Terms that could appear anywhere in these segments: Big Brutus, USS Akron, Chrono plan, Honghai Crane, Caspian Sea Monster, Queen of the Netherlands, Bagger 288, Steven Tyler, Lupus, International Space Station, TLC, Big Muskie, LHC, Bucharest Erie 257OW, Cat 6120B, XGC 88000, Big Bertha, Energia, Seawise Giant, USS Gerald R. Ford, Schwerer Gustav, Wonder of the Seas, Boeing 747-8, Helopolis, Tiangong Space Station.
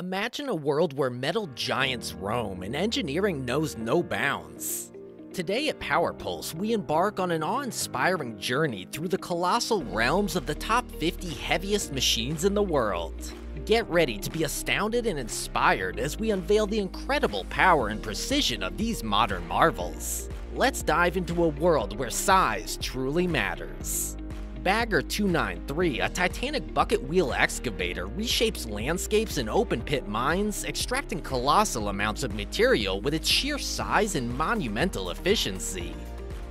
Imagine a world where metal giants roam and engineering knows no bounds. Today at Power Pulse, we embark on an awe-inspiring journey through the colossal realms of the top 50 heaviest machines in the world. Get ready to be astounded and inspired as we unveil the incredible power and precision of these modern marvels. Let's dive into a world where size truly matters. Bagger 293, a titanic bucket wheel excavator, reshapes landscapes and open pit mines, extracting colossal amounts of material with its sheer size and monumental efficiency.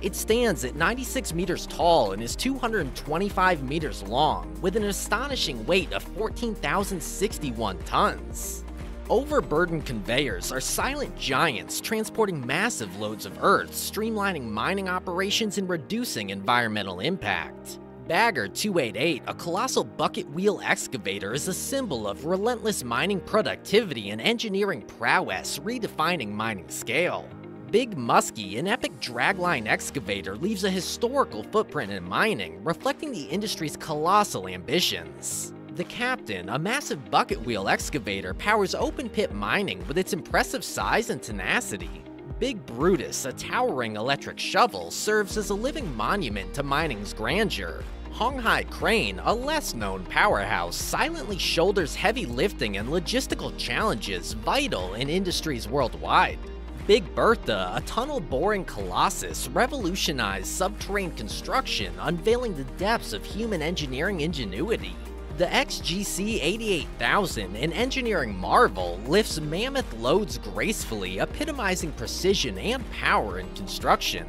It stands at 96 meters tall and is 225 meters long, with an astonishing weight of 14,061 tons. Overburdened conveyors are silent giants transporting massive loads of earth, streamlining mining operations and reducing environmental impact. Bagger 288, a colossal bucket wheel excavator, is a symbol of relentless mining productivity and engineering prowess, redefining mining scale. Big Muskie, an epic dragline excavator, leaves a historical footprint in mining, reflecting the industry's colossal ambitions. The Captain, a massive bucket wheel excavator, powers open-pit mining with its impressive size and tenacity. Big Brutus, a towering electric shovel, serves as a living monument to mining's grandeur. Honghai Crane, a less-known powerhouse, silently shoulders heavy lifting and logistical challenges vital in industries worldwide. Big Bertha, a tunnel-boring colossus, revolutionized subterranean construction, unveiling the depths of human engineering ingenuity. The XGC 88000, an engineering marvel, lifts mammoth loads gracefully, epitomizing precision and power in construction.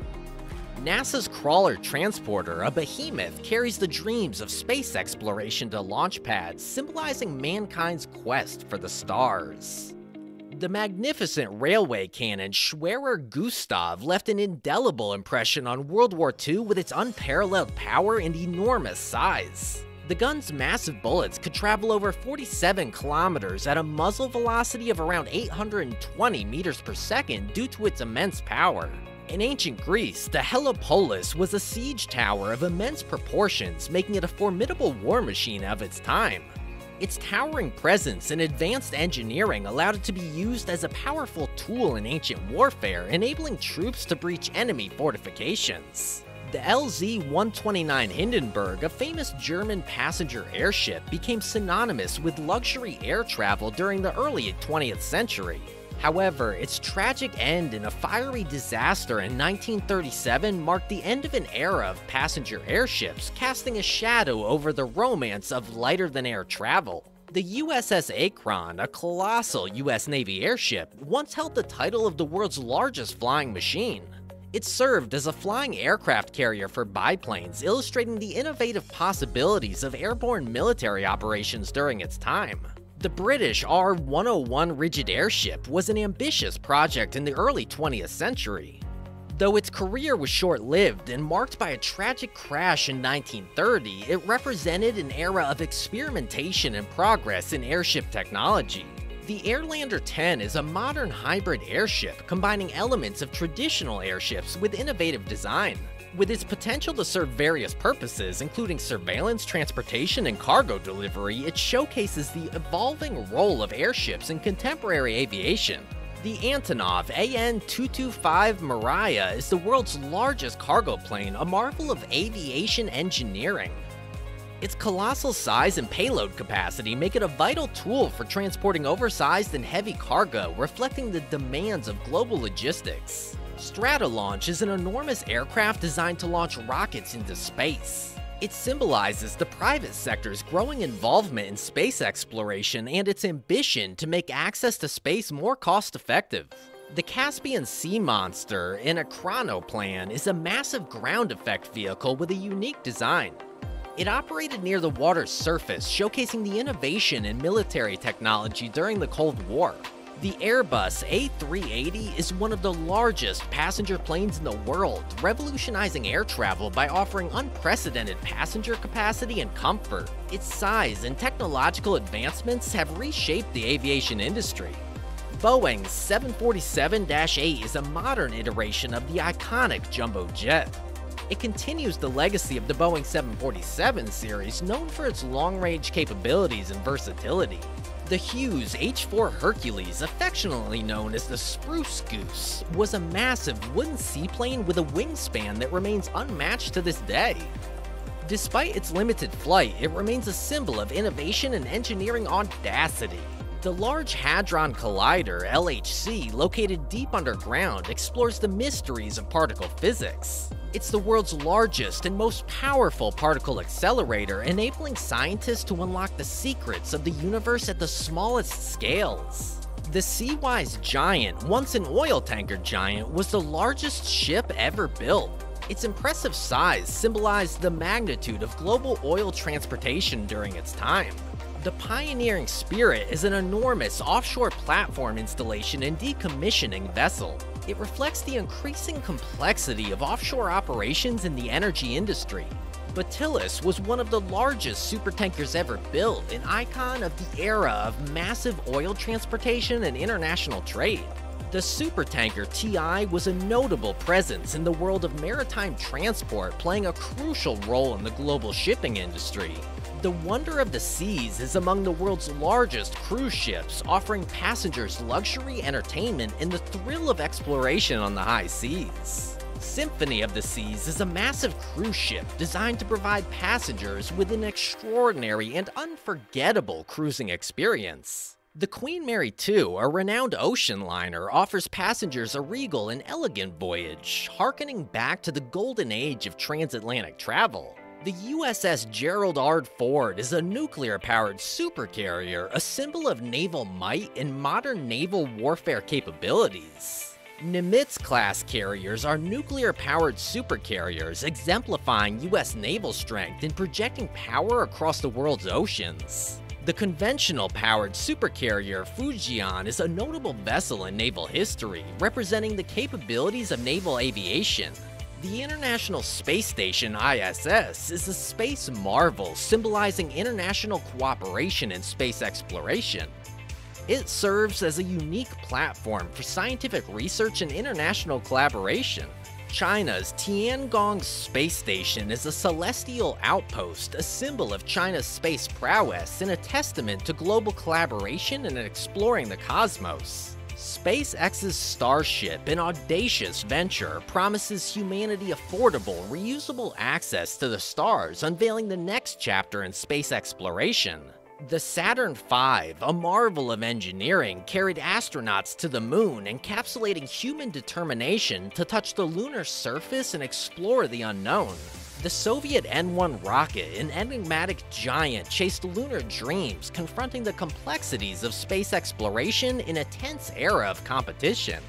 NASA's Crawler Transporter, a behemoth, carries the dreams of space exploration to launch pads, symbolizing mankind's quest for the stars. The magnificent railway cannon Schwerer Gustav left an indelible impression on World War II with its unparalleled power and enormous size. The gun's massive bullets could travel over 47 kilometers at a muzzle velocity of around 820 meters per second due to its immense power. In ancient Greece, the Helopolis was a siege tower of immense proportions, making it a formidable war machine of its time. Its towering presence and advanced engineering allowed it to be used as a powerful tool in ancient warfare, enabling troops to breach enemy fortifications. The LZ-129 Hindenburg, a famous German passenger airship, became synonymous with luxury air travel during the early 20th century. However, its tragic end in a fiery disaster in 1937 marked the end of an era of passenger airships, casting a shadow over the romance of lighter-than-air travel. The USS Akron, a colossal U.S. Navy airship, once held the title of the world's largest flying machine. It served as a flying aircraft carrier for biplanes, illustrating the innovative possibilities of airborne military operations during its time. The British R-101 rigid airship was an ambitious project in the early 20th century. Though its career was short-lived and marked by a tragic crash in 1930, it represented an era of experimentation and progress in airship technology. The Airlander 10 is a modern hybrid airship, combining elements of traditional airships with innovative design. With its potential to serve various purposes, including surveillance, transportation, and cargo delivery, it showcases the evolving role of airships in contemporary aviation. The Antonov AN-225 Mriya is the world's largest cargo plane, a marvel of aviation engineering. Its colossal size and payload capacity make it a vital tool for transporting oversized and heavy cargo, reflecting the demands of global logistics. Stratolaunch is an enormous aircraft designed to launch rockets into space. It symbolizes the private sector's growing involvement in space exploration and its ambition to make access to space more cost-effective. The Caspian Sea Monster, in a Chrono plan, is a massive ground effect vehicle with a unique design. It operated near the water's surface, showcasing the innovation in military technology during the Cold War. The Airbus A380 is one of the largest passenger planes in the world, revolutionizing air travel by offering unprecedented passenger capacity and comfort. Its size and technological advancements have reshaped the aviation industry. Boeing's 747-8 is a modern iteration of the iconic jumbo jet. It continues the legacy of the Boeing 747 series, known for its long-range capabilities and versatility. The Hughes H4 Hercules, affectionately known as the Spruce Goose, was a massive wooden seaplane with a wingspan that remains unmatched to this day. Despite its limited flight, it remains a symbol of innovation and engineering audacity. The Large Hadron Collider, LHC, located deep underground, explores the mysteries of particle physics. It's the world's largest and most powerful particle accelerator, enabling scientists to unlock the secrets of the universe at the smallest scales. The Seawise Giant, once an oil tanker giant, was the largest ship ever built. Its impressive size symbolized the magnitude of global oil transportation during its time. The Pioneering Spirit is an enormous offshore platform installation and decommissioning vessel. It reflects the increasing complexity of offshore operations in the energy industry. Batillus was one of the largest supertankers ever built, an icon of the era of massive oil transportation and international trade. The supertanker TI was a notable presence in the world of maritime transport, playing a crucial role in the global shipping industry. The Wonder of the Seas is among the world's largest cruise ships, offering passengers luxury entertainment and the thrill of exploration on the high seas. Symphony of the Seas is a massive cruise ship designed to provide passengers with an extraordinary and unforgettable cruising experience. The Queen Mary II, a renowned ocean liner, offers passengers a regal and elegant voyage, harkening back to the golden age of transatlantic travel. The USS Gerald R. Ford is a nuclear-powered supercarrier, a symbol of naval might and modern naval warfare capabilities. Nimitz-class carriers are nuclear-powered supercarriers, exemplifying U.S. naval strength and projecting power across the world's oceans. The conventional-powered supercarrier Fujian is a notable vessel in naval history, representing the capabilities of naval aviation. The International Space Station, ISS, is a space marvel symbolizing international cooperation in space exploration. It serves as a unique platform for scientific research and international collaboration. China's Tiangong Space Station is a celestial outpost, a symbol of China's space prowess and a testament to global collaboration in exploring the cosmos. SpaceX's Starship, an audacious venture, promises humanity affordable, reusable access to the stars, unveiling the next chapter in space exploration. The Saturn V, a marvel of engineering, carried astronauts to the moon, encapsulating human determination to touch the lunar surface and explore the unknown. The Soviet N-1 rocket, an enigmatic giant, chased lunar dreams, confronting the complexities of space exploration in a tense era of competition.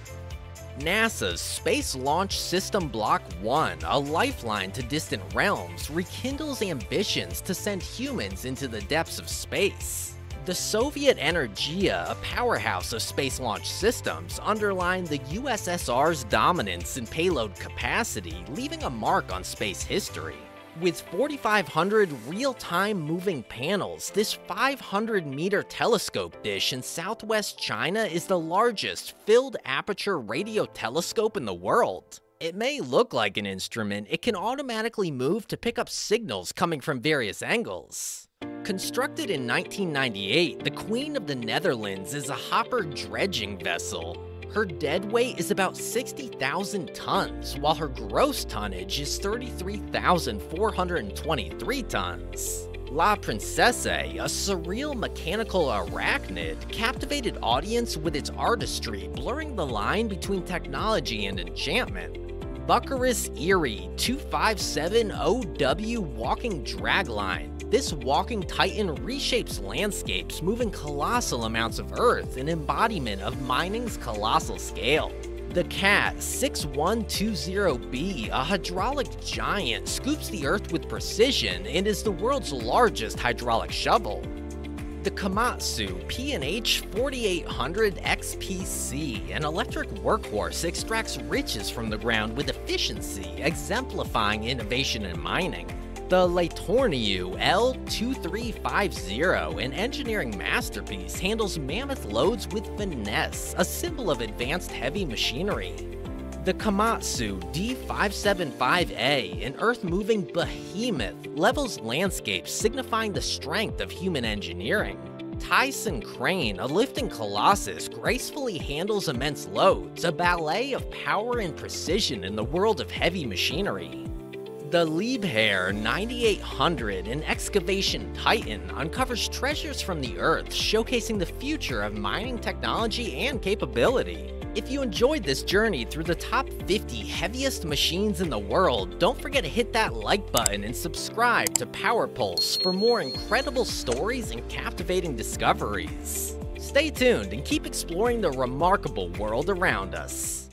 NASA's Space Launch System Block 1, a lifeline to distant realms, rekindles ambitions to send humans into the depths of space. The Soviet Energia, a powerhouse of space launch systems, underlined the USSR's dominance in payload capacity, leaving a mark on space history. With 4,500 real-time moving panels, this 500-meter telescope dish in southwest China is the largest filled aperture radio telescope in the world. It may look like an instrument, it can automatically move to pick up signals coming from various angles. Constructed in 1998, the Queen of the Netherlands is a hopper dredging vessel. Her dead weight is about 60,000 tons, while her gross tonnage is 33,423 tons. La Princesse, a surreal mechanical arachnid, captivated audience with its artistry, blurring the line between technology and enchantment. Bucharest Erie 257OW walking dragline. This walking titan reshapes landscapes, moving colossal amounts of earth, an embodiment of mining's colossal scale. The Cat 6120B, a hydraulic giant, scoops the earth with precision and is the world's largest hydraulic shovel. The Komatsu P&H 4800 XPC, an electric workhorse, extracts riches from the ground with efficiency, exemplifying innovation in mining. The Leitorniu L2350, an engineering masterpiece, handles mammoth loads with finesse, a symbol of advanced heavy machinery. The Komatsu D575A, an earth-moving behemoth, levels landscapes, signifying the strength of human engineering. Tyson Crane, a lifting colossus, gracefully handles immense loads, a ballet of power and precision in the world of heavy machinery. The Liebherr 9800, an excavation titan, uncovers treasures from the Earth, showcasing the future of mining technology and capability. If you enjoyed this journey through the top 50 heaviest machines in the world, don't forget to hit that like button and subscribe to Power Pulse for more incredible stories and captivating discoveries. Stay tuned and keep exploring the remarkable world around us.